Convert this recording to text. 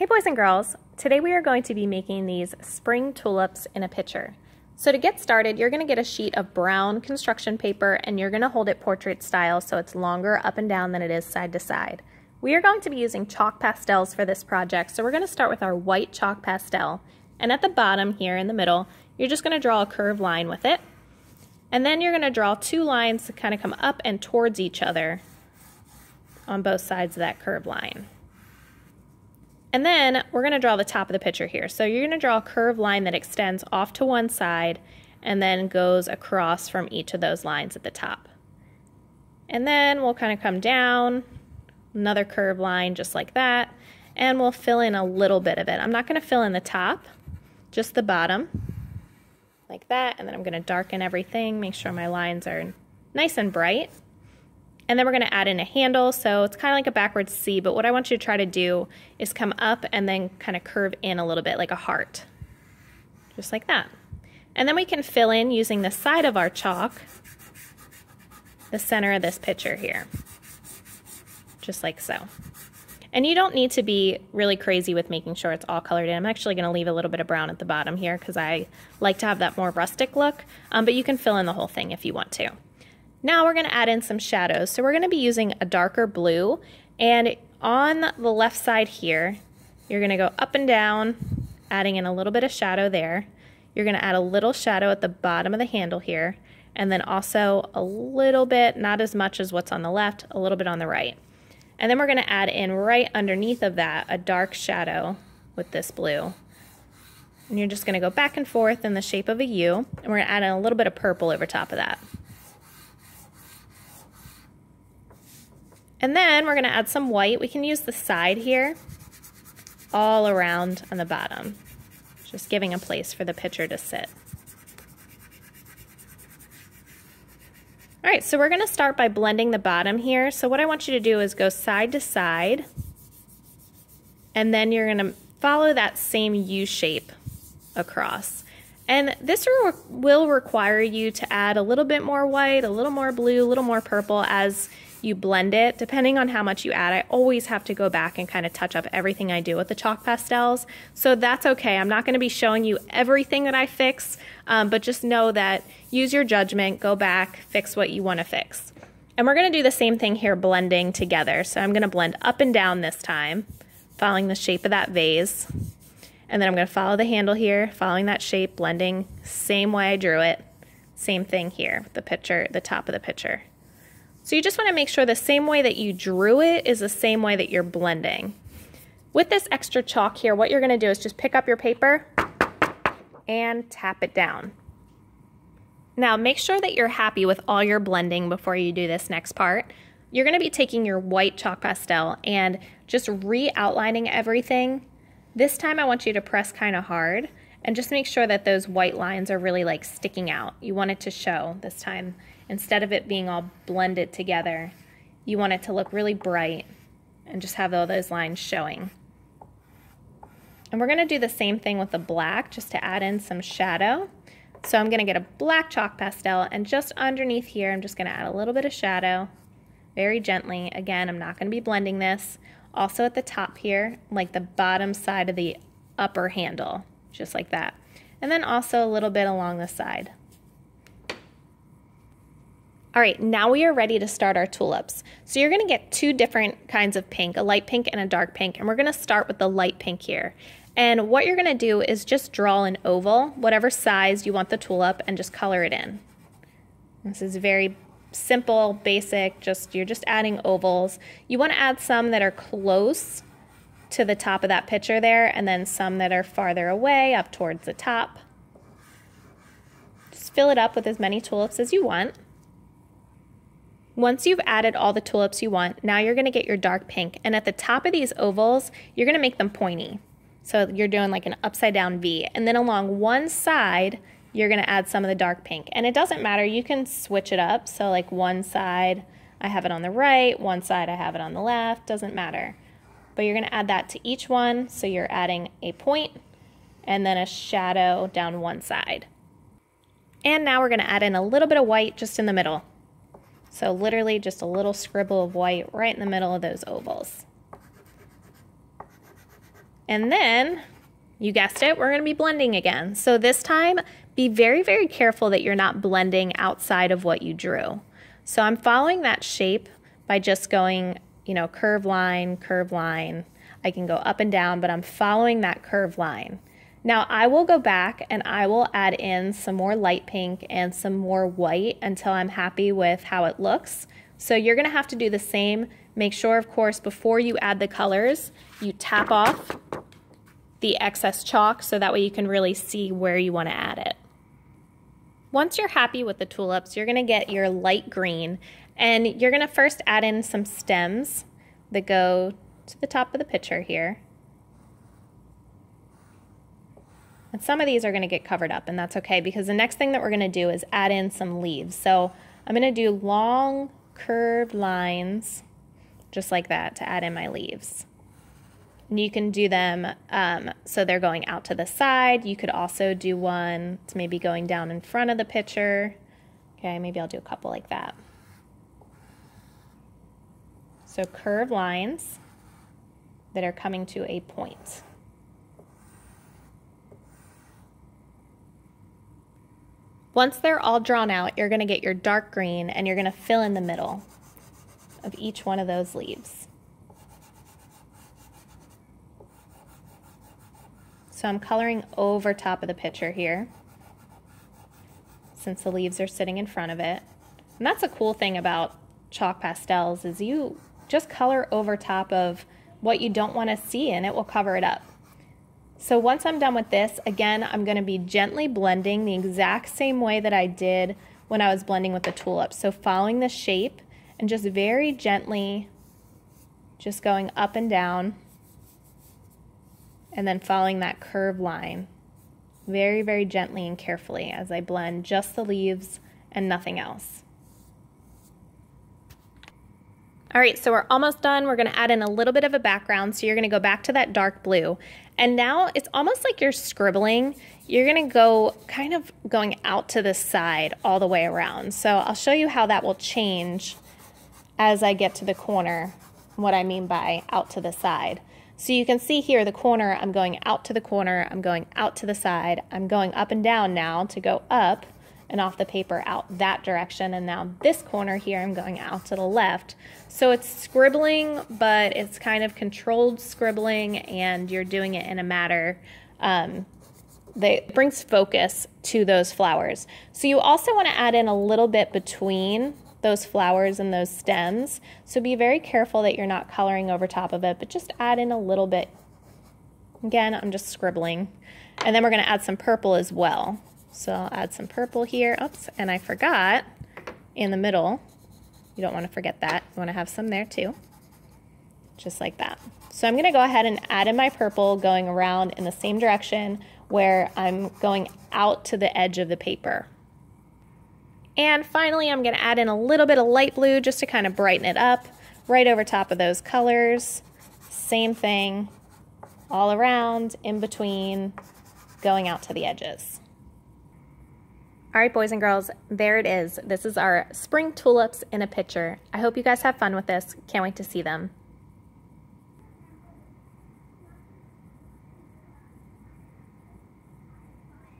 Hey boys and girls, today we are going to be making these spring tulips in a pitcher. So to get started, you're going to get a sheet of brown construction paper and you're going to hold it portrait style so it's longer up and down than it is side to side. We are going to be using chalk pastels for this project, so we're going to start with our white chalk pastel. And at the bottom here in the middle, you're just going to draw a curved line with it. And then you're going to draw two lines to kind of come up and towards each other on both sides of that curved line. And then we're going to draw the top of the pitcher here. So you're going to draw a curved line that extends off to one side and then goes across from each of those lines at the top. And then we'll kind of come down, another curved line just like that, and we'll fill in a little bit of it. I'm not going to fill in the top, just the bottom like that, and then I'm going to darken everything, make sure my lines are nice and bright. And then we're going to add in a handle, so it's kind of like a backwards C, but what I want you to try to do is come up and then kind of curve in a little bit like a heart, just like that. And then we can fill in using the side of our chalk, the center of this pitcher here, just like so. And you don't need to be really crazy with making sure it's all colored in. I'm actually going to leave a little bit of brown at the bottom here because I like to have that more rustic look, but you can fill in the whole thing if you want to. Now we're going to add in some shadows. So we're going to be using a darker blue, and on the left side here, you're going to go up and down, adding in a little bit of shadow there. You're going to add a little shadow at the bottom of the handle here, and then also a little bit, not as much as what's on the left, a little bit on the right. And then we're going to add in right underneath of that a dark shadow with this blue. And you're just going to go back and forth in the shape of a U, and we're going to add in a little bit of purple over top of that. And then we're going to add some white. We can use the side here all around on the bottom, just giving a place for the pitcher to sit. All right, so we're going to start by blending the bottom here. So what I want you to do is go side to side, and then you're going to follow that same U shape across. And this will require you to add a little bit more white, a little more blue, a little more purple as you blend it, depending on how much you add. I always have to go back and kind of touch up everything I do with the chalk pastels, so that's okay. I'm not going to be showing you everything that I fix, but just know that use your judgment, go back, fix what you want to fix. And we're going to do the same thing here, blending together. So I'm going to blend up and down this time, following the shape of that vase. And then I'm going to follow the handle here, following that shape, blending same way I drew it. Same thing here with the pitcher, the top of the pitcher. So you just want to make sure the same way that you drew it is the same way that you're blending. With this extra chalk here, what you're going to do is just pick up your paper and tap it down. Now make sure that you're happy with all your blending before you do this next part. You're going to be taking your white chalk pastel and just re-outlining everything. This time I want you to press kind of hard and just make sure that those white lines are really like sticking out. You want it to show this time. Instead of it being all blended together, you want it to look really bright and just have all those lines showing. And we're going to do the same thing with the black, just to add in some shadow. So I'm going to get a black chalk pastel, and just underneath here, I'm just going to add a little bit of shadow, very gently. Again, I'm not going to be blending this. Also at the top here, like the bottom side of the upper handle, just like that. And then also a little bit along the side. All right, now we are ready to start our tulips. So you're gonna get two different kinds of pink, a light pink and a dark pink, and we're gonna start with the light pink here. And what you're gonna do is just draw an oval, whatever size you want the tulip, and just color it in. This is very simple, basic, you're just adding ovals. You wanna add some that are close to the top of that pitcher there, and then some that are farther away, up towards the top. Just fill it up with as many tulips as you want. Once you've added all the tulips you want, now you're going to get your dark pink. And at the top of these ovals, you're going to make them pointy. So you're doing like an upside down V. And then along one side, you're going to add some of the dark pink. And it doesn't matter, you can switch it up. So like one side, I have it on the right, one side I have it on the left, doesn't matter. But you're going to add that to each one. So you're adding a point and then a shadow down one side. And now we're going to add in a little bit of white just in the middle. So literally just a little scribble of white right in the middle of those ovals. And then, you guessed it, we're gonna be blending again. So this time, be very, very careful that you're not blending outside of what you drew. So I'm following that shape by just going, you know, curve line, curve line. I can go up and down, but I'm following that curve line. Now I will go back and I will add in some more light pink and some more white until I'm happy with how it looks. So you're gonna have to do the same. Make sure, of course, before you add the colors, you tap off the excess chalk so that way you can really see where you wanna add it. Once you're happy with the tulips, you're gonna get your light green and you're gonna first add in some stems that go to the top of the picture here. And some of these are gonna get covered up, and that's okay because the next thing that we're gonna do is add in some leaves. So I'm gonna do long curved lines just like that to add in my leaves. And you can do them so they're going out to the side. You could also do one that's maybe going down in front of the picture. Okay, maybe I'll do a couple like that. So curved lines that are coming to a point. Once they're all drawn out, you're gonna get your dark green and you're gonna fill in the middle of each one of those leaves. So I'm coloring over top of the picture here since the leaves are sitting in front of it. And that's a cool thing about chalk pastels is you just color over top of what you don't wanna see and it will cover it up. So once I'm done with this, again, I'm gonna be gently blending the exact same way that I did when I was blending with the tulips. So following the shape and just very gently, just going up and down and then following that curved line very, very gently and carefully as I blend just the leaves and nothing else. All right, so we're almost done. We're gonna add in a little bit of a background. So you're gonna go back to that dark blue. And now it's almost like you're scribbling. You're gonna go kind of going out to the side all the way around. So I'll show you how that will change as I get to the corner, what I mean by out to the side. So you can see here the corner, I'm going out to the corner, I'm going out to the side, I'm going up and down now to go up and off the paper out that direction, and now this corner here I'm going out to the left. So it's scribbling, but it's kind of controlled scribbling and you're doing it in a manner that brings focus to those flowers. So you also wanna add in a little bit between those flowers and those stems. So be very careful that you're not coloring over top of it, but just add in a little bit. Again, I'm just scribbling. And then we're gonna add some purple as well. So I'll add some purple here. Oops, and I forgot in the middle. You don't want to forget that. You want to have some there too, just like that. So I'm going to go ahead and add in my purple going around in the same direction where I'm going out to the edge of the paper. And finally, I'm going to add in a little bit of light blue just to kind of brighten it up right over top of those colors. Same thing all around, in between, going out to the edges. All right, boys and girls, there it is. This is our spring tulips in a picture. I hope you guys have fun with this. Can't wait to see them.